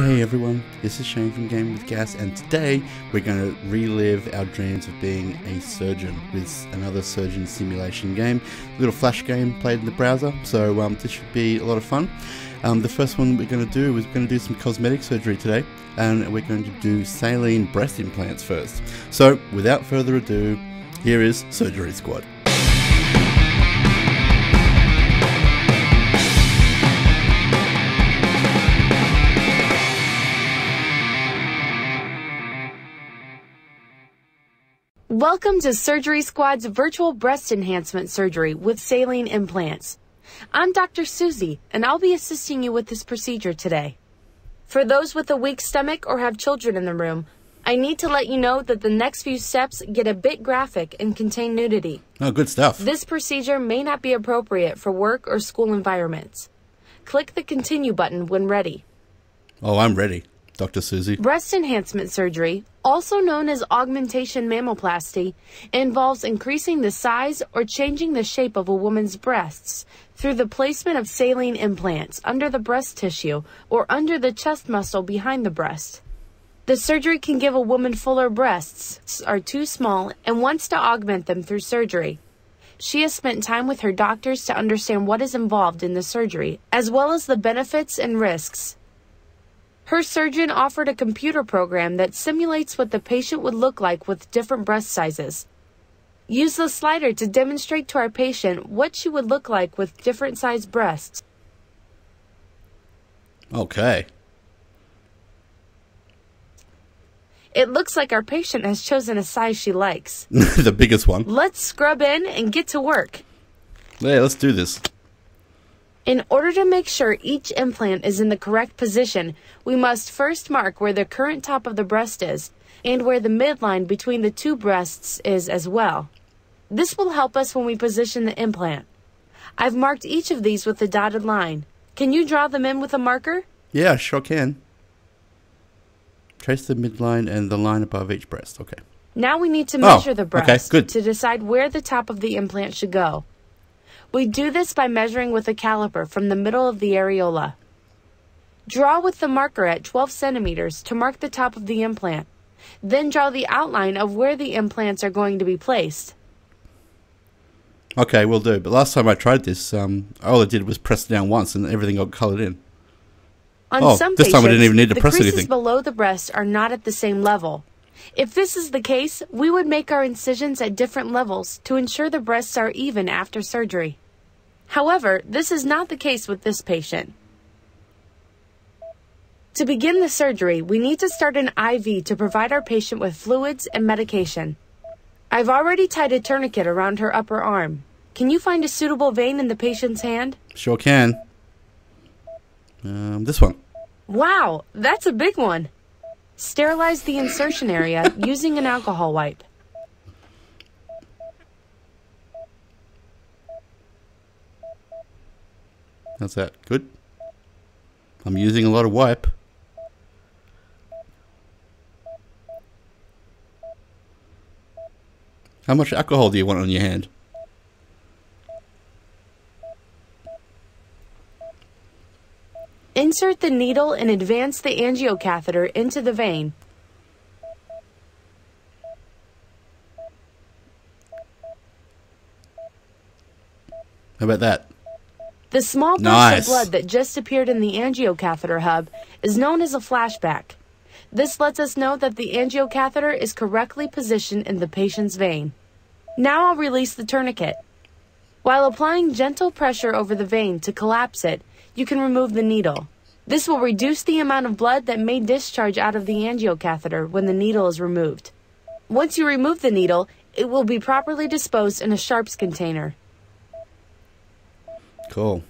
Hey everyone, this is Shane from Gaming With Gas, and today we're going to relive our dreams of being a surgeon with another surgeon simulation game. A little flash game played in the browser, so this should be a lot of fun. The first one we're going to do is we're going to do some cosmetic surgery today, and we're going to do saline breast implants first. So without further ado, here is Surgery Squad. Welcome to Surgery Squad's virtual breast enhancement surgery with saline implants. I'm Dr. Susie, and I'll be assisting you with this procedure today. For those with a weak stomach or have children in the room, I need to let you know that the next few steps get a bit graphic and contain nudity. Oh, good stuff. This procedure may not be appropriate for work or school environments. Click the continue button when ready. Oh, I'm ready, Dr. Susie. Breast enhancement surgery, also known as augmentation mammoplasty, involves increasing the size or changing the shape of a woman's breasts through the placement of saline implants under the breast tissue or under the chest muscle behind the breast. The surgery can give a woman fuller breasts are too small and wants to augment them through surgery. She has spent time with her doctors to understand what is involved in the surgery, as well as the benefits and risks. Her surgeon offered a computer program that simulates what the patient would look like with different breast sizes. Use the slider to demonstrate to our patient what she would look like with different sized breasts. Okay. It looks like our patient has chosen a size she likes. The biggest one. Let's scrub in and get to work. Yeah, let's do this. In order to make sure each implant is in the correct position, we must first mark where the current top of the breast is and where the midline between the two breasts is as well. This will help us when we position the implant. I've marked each of these with a dotted line. Can you draw them in with a marker? Yeah, sure can. Trace the midline and the line above each breast. Okay. Now we need to measure the breast to decide where the top of the implant should go. We do this by measuring with a caliper from the middle of the areola. Draw with the marker at 12 centimeters to mark the top of the implant. Then draw the outline of where the implants are going to be placed. Okay, will do. But last time I tried this, all I did was press down once and everything got colored in. On some patients, this time I didn't even need to press anything. The creases below the breast are not at the same level. If this is the case, we would make our incisions at different levels to ensure the breasts are even after surgery. However, this is not the case with this patient. To begin the surgery, we need to start an IV to provide our patient with fluids and medication. I've already tied a tourniquet around her upper arm. Can you find a suitable vein in the patient's hand? Sure can. This one. Wow, that's a big one. Sterilize the insertion area using an alcohol wipe. How's that? Good? I'm using a lot of wipe. How much alcohol do you want on your hand? Insert the needle and advance the angiocatheter into the vein. How about that? The small burst of blood that just appeared in the angiocatheter hub is known as a flashback. This lets us know that the angiocatheter is correctly positioned in the patient's vein. Now I'll release the tourniquet. While applying gentle pressure over the vein to collapse it, you can remove the needle. This will reduce the amount of blood that may discharge out of the angiocatheter when the needle is removed. Once you remove the needle, it will be properly disposed in a sharps container. Cool.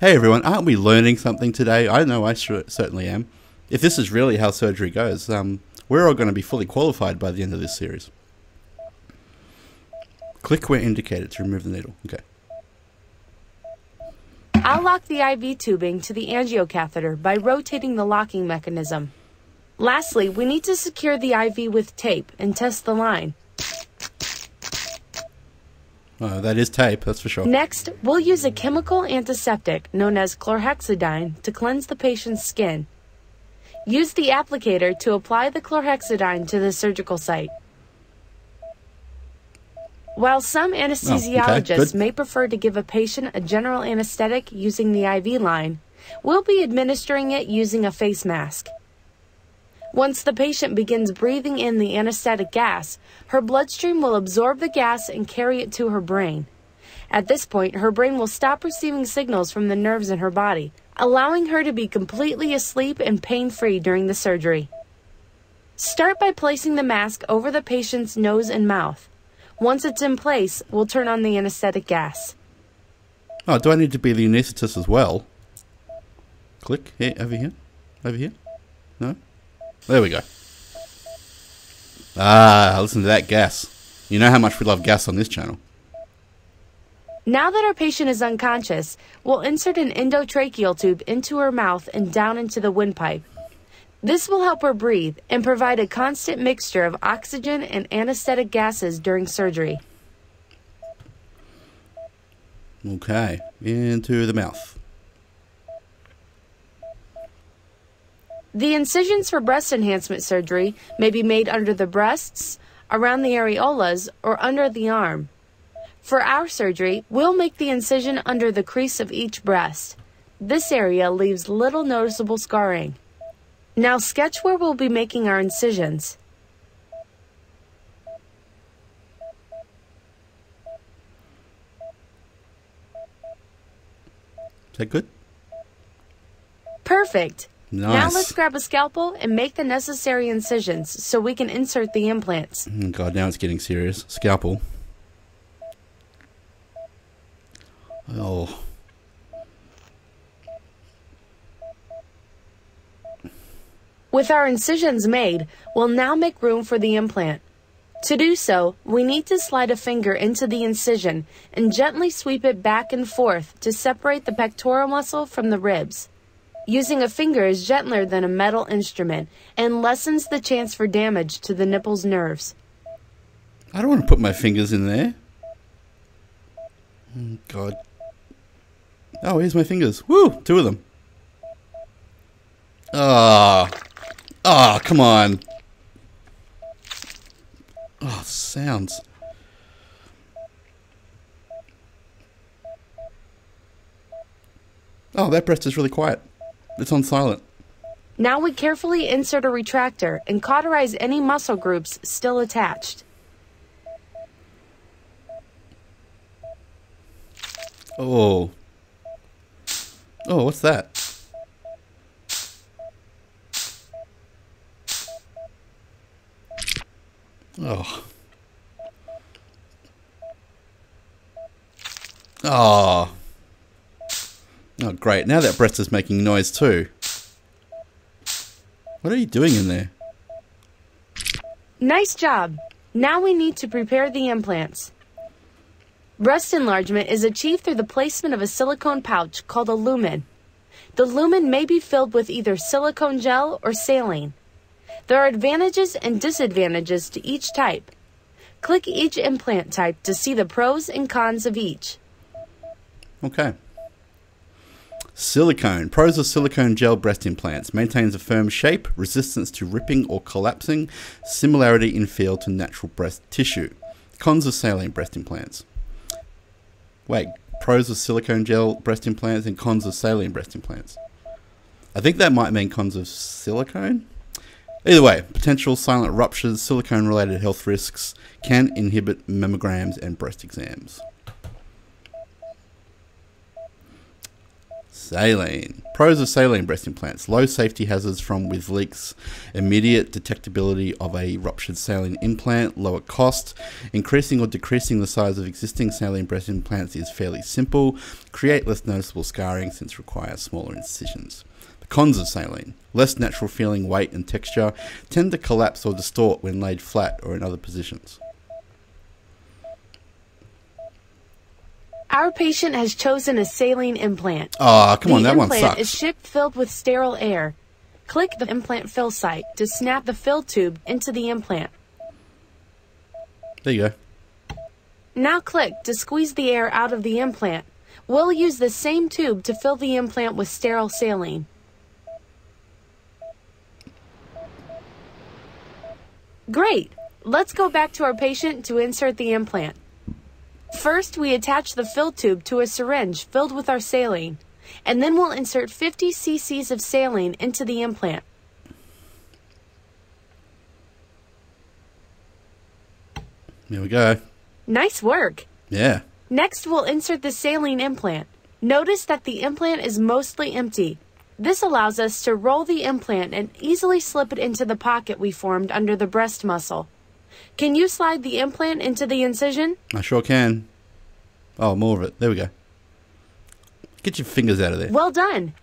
Hey everyone, aren't we learning something today? I know I certainly am. If this is really how surgery goes, we're all going to be fully qualified by the end of this series. Click where indicated to remove the needle. Okay. I'll lock the IV tubing to the angiocatheter by rotating the locking mechanism. Lastly, we need to secure the IV with tape and test the line. Oh, that is tape, that's for sure. Next, we'll use a chemical antiseptic known as chlorhexidine to cleanse the patient's skin. Use the applicator to apply the chlorhexidine to the surgical site. While some anesthesiologists may prefer to give a patient a general anesthetic using the IV line, we'll be administering it using a face mask. Once the patient begins breathing in the anesthetic gas, her bloodstream will absorb the gas and carry it to her brain. At this point, her brain will stop receiving signals from the nerves in her body, allowing her to be completely asleep and pain-free during the surgery. Start by placing the mask over the patient's nose and mouth. Once it's in place, we'll turn on the anesthetic gas. Oh, do I need to be the anesthetist as well? Click here, over here, over here. No, there we go. Ah, listen to that gas. You know how much we love gas on this channel. Now that our patient is unconscious, we'll insert an endotracheal tube into her mouth and down into the windpipe. This will help her breathe and provide a constant mixture of oxygen and anesthetic gases during surgery. Okay, into the mouth. The incisions for breast enhancement surgery may be made under the breasts, around the areolas, or under the arm. For our surgery, we'll make the incision under the crease of each breast. This area leaves little noticeable scarring. Now sketch where we'll be making our incisions. Is that good? Perfect. Nice. Now let's grab a scalpel and make the necessary incisions so we can insert the implants. Oh God, now it's getting serious. Scalpel. Oh. With our incisions made, we'll now make room for the implant. To do so, we need to slide a finger into the incision and gently sweep it back and forth to separate the pectoral muscle from the ribs. Using a finger is gentler than a metal instrument and lessens the chance for damage to the nipple's nerves. I don't want to put my fingers in there. Oh, God. Oh, here's my fingers. Woo! Two of them. Ah. Oh. Oh, come on. Oh, sounds. Oh, that breast is really quiet. It's on silent. Now we carefully insert a retractor and cauterize any muscle groups still attached. Oh. Oh, what's that? Oh. Oh. Oh, great. Now that breast is making noise too. What are you doing in there? Nice job. Now we need to prepare the implants. Breast enlargement is achieved through the placement of a silicone pouch called a lumen. The lumen may be filled with either silicone gel or saline. There are advantages and disadvantages to each type. Click each implant type to see the pros and cons of each. Okay. Silicone. Pros of silicone gel breast implants. Maintains a firm shape, resistance to ripping or collapsing, similarity in feel to natural breast tissue. Cons of saline breast implants. Wait, pros of silicone gel breast implants and cons of saline breast implants. I think that might mean cons of silicone? Either way, potential silent ruptures, silicone-related health risks can inhibit mammograms and breast exams. Saline. Pros of saline breast implants. Low safety hazards from with leaks, immediate detectability of a ruptured saline implant, lower cost. Increasing or decreasing the size of existing saline breast implants is fairly simple. Create less noticeable scarring since requires smaller incisions. Cons of saline. Less natural feeling, weight and texture, tend to collapse or distort when laid flat or in other positions. Our patient has chosen a saline implant. Ah, come on, that one sucks. The implant is shipped filled with sterile air. Click the implant fill site to snap the fill tube into the implant. There you go. Now click to squeeze the air out of the implant. We'll use the same tube to fill the implant with sterile saline. Great. Let's go back to our patient to insert the implant. First, we attach the fill tube to a syringe filled with our saline, and then we'll insert 50 cc's of saline into the implant. There we go. Nice work. Yeah. Next, we'll insert the saline implant. Notice that the implant is mostly empty. This allows us to roll the implant and easily slip it into the pocket we formed under the breast muscle. Can you slide the implant into the incision? I sure can. Oh, more of it. There we go. Get your fingers out of there. Well done.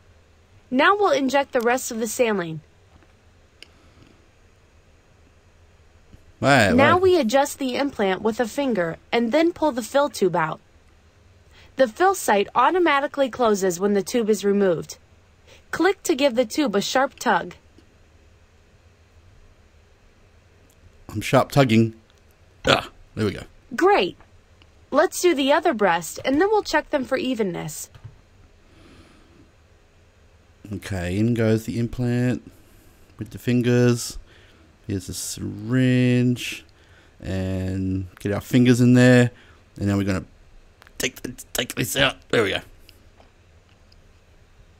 Now we'll inject the rest of the saline. Right, now we adjust the implant with a finger and then pull the fill tube out. The fill site automatically closes when the tube is removed. Click to give the tube a sharp tug. I'm sharp tugging. Ah, there we go. Great. Let's do the other breast and then we'll check them for evenness. Okay, in goes the implant with the fingers. Here's the syringe and get our fingers in there. And now we're going to take this out. There we go.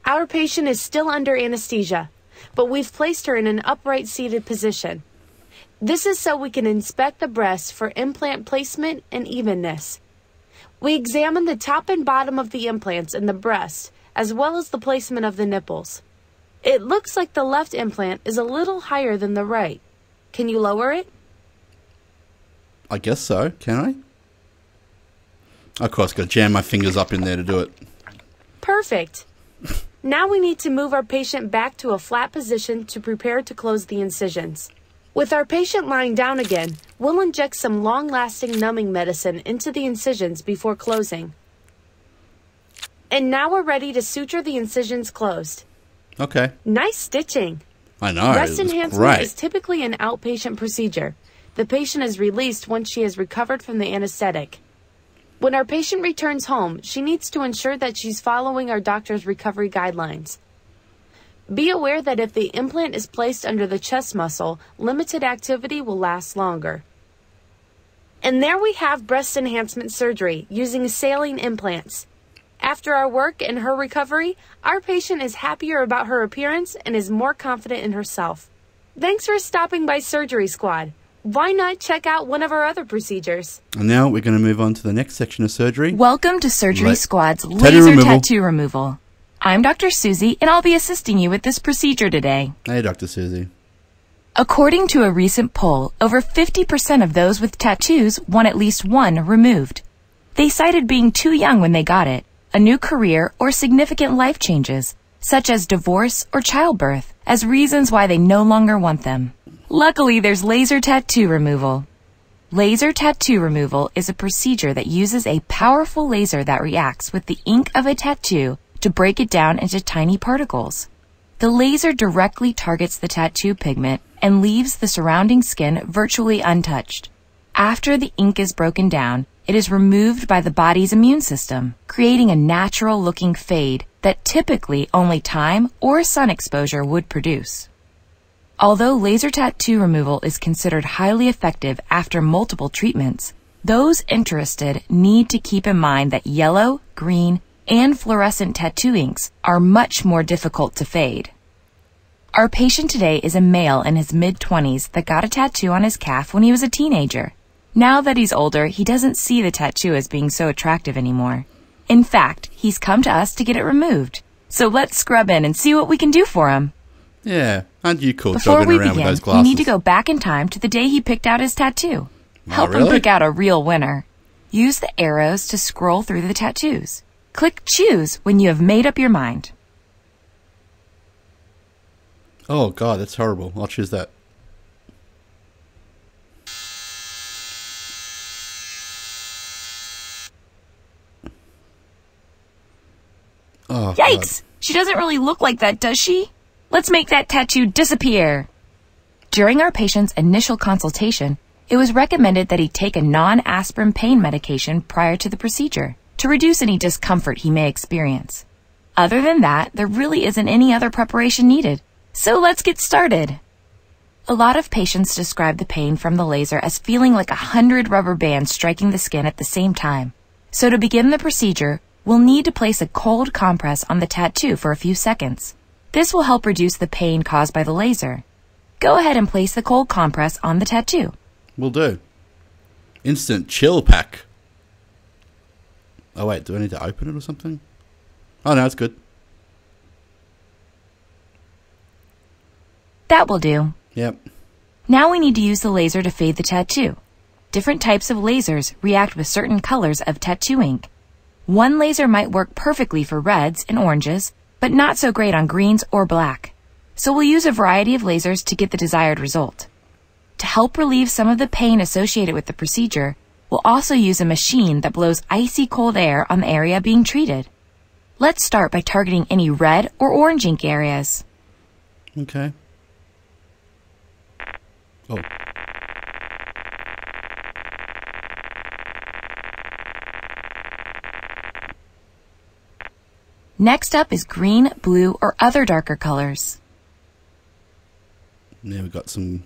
Our patient is still under anesthesia, but we've placed her in an upright seated position. This is so we can inspect the breast for implant placement and evenness. We examine the top and bottom of the implants in the breast, as well as the placement of the nipples. It looks like the left implant is a little higher than the right. Can you lower it? I guess so. Can I? Of course, I've got to jam my fingers up in there to do it. Perfect. Now we need to move our patient back to a flat position to prepare to close the incisions. With our patient lying down again, we'll inject some long-lasting numbing medicine into the incisions before closing. And now we're ready to suture the incisions closed. Okay. Nice stitching. I know. Breast enhancement is typically an outpatient procedure. The patient is released once she has recovered from the anesthetic. When our patient returns home, she needs to ensure that she's following our doctor's recovery guidelines. Be aware that if the implant is placed under the chest muscle, limited activity will last longer. And there we have breast enhancement surgery using saline implants. After our work and her recovery, our patient is happier about her appearance and is more confident in herself. Thanks for stopping by Surgery Squad. Why not check out one of our other procedures? And now we're going to move on to the next section of surgery. Welcome to Surgery Squad's Laser Tattoo Removal. I'm Dr. Susie, and I'll be assisting you with this procedure today. Hey, Dr. Susie. According to a recent poll, over 50% of those with tattoos want at least one removed. They cited being too young when they got it, a new career, or significant life changes, such as divorce or childbirth, as reasons why they no longer want them. Luckily, there's laser tattoo removal. Laser tattoo removal is a procedure that uses a powerful laser that reacts with the ink of a tattoo to break it down into tiny particles. The laser directly targets the tattoo pigment and leaves the surrounding skin virtually untouched. After the ink is broken down, it is removed by the body's immune system, creating a natural-looking fade that typically only time or sun exposure would produce. Although laser tattoo removal is considered highly effective after multiple treatments, those interested need to keep in mind that yellow, green, and fluorescent tattoo inks are much more difficult to fade. Our patient today is a male in his mid-20s that got a tattoo on his calf when he was a teenager. Now that he's older, he doesn't see the tattoo as being so attractive anymore. In fact, he's come to us to get it removed. So let's scrub in and see what we can do for him. Yeah, aren't you cool jogging around with those glasses? Before we begin, we need to go back in time to the day he picked out his tattoo. Help him pick out a real winner. Use the arrows to scroll through the tattoos. Click Choose when you have made up your mind. Oh, God, that's horrible. I'll choose that. Oh, yikes! God. She doesn't really look like that, does she? Let's make that tattoo disappear. During our patient's initial consultation, it was recommended that he take a non-aspirin pain medication prior to the procedure to reduce any discomfort he may experience. Other than that, there really isn't any other preparation needed. So let's get started. A lot of patients describe the pain from the laser as feeling like 100 rubber bands striking the skin at the same time. So to begin the procedure, we'll need to place a cold compress on the tattoo for a few seconds. This will help reduce the pain caused by the laser. Go ahead and place the cold compress on the tattoo. Will do. Instant chill pack. Oh wait, do I need to open it or something? Oh no, it's good. That will do. Yep. Now we need to use the laser to fade the tattoo. Different types of lasers react with certain colors of tattoo ink. One laser might work perfectly for reds and oranges, but not so great on greens or black. So we'll use a variety of lasers to get the desired result. To help relieve some of the pain associated with the procedure, we'll also use a machine that blows icy cold air on the area being treated. Let's start by targeting any red or orange ink areas. Okay. Oh. Next up is green, blue, or other darker colors. Now we've got some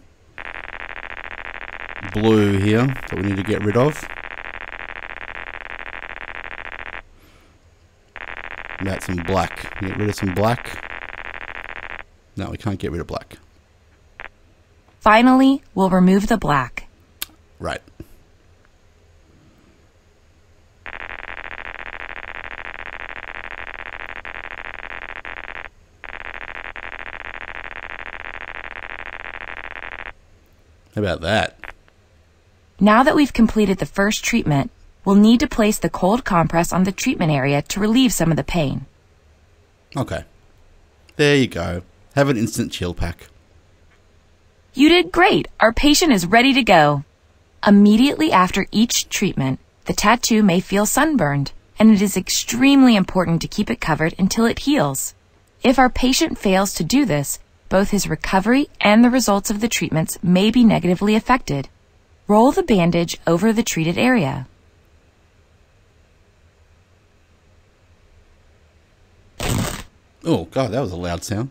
blue here that we need to get rid of. We got some black. Get rid of some black. No, we can't get rid of black. Finally, we'll remove the black. Right. How about that? Now that we've completed the first treatment, we'll need to place the cold compress on the treatment area to relieve some of the pain. Okay. There you go. Have an instant chill pack. You did great! Our patient is ready to go! Immediately after each treatment, the tattoo may feel sunburned, and it is extremely important to keep it covered until it heals. If our patient fails to do this, both his recovery and the results of the treatments may be negatively affected. Roll the bandage over the treated area. Oh God, that was a loud sound.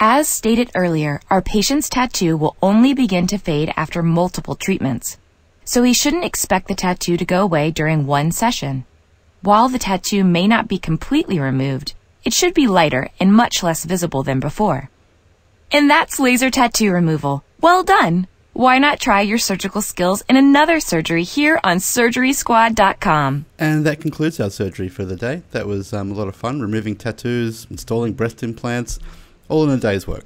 As stated earlier, our patient's tattoo will only begin to fade after multiple treatments, so he shouldn't expect the tattoo to go away during one session. While the tattoo may not be completely removed, it should be lighter and much less visible than before. And that's laser tattoo removal. Well done! Why not try your surgical skills in another surgery here on SurgerySquad.com? And that concludes our surgery for the day. That was a lot of fun, removing tattoos, installing breast implants, all in a day's work.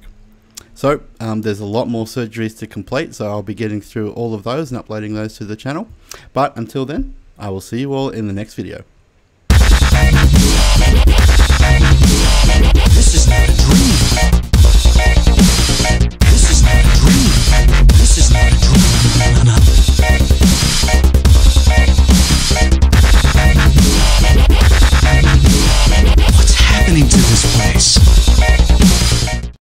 So there's a lot more surgeries to complete, so I'll be getting through all of those and uploading those to the channel. But until then, I will see you all in the next video. This is not a dream.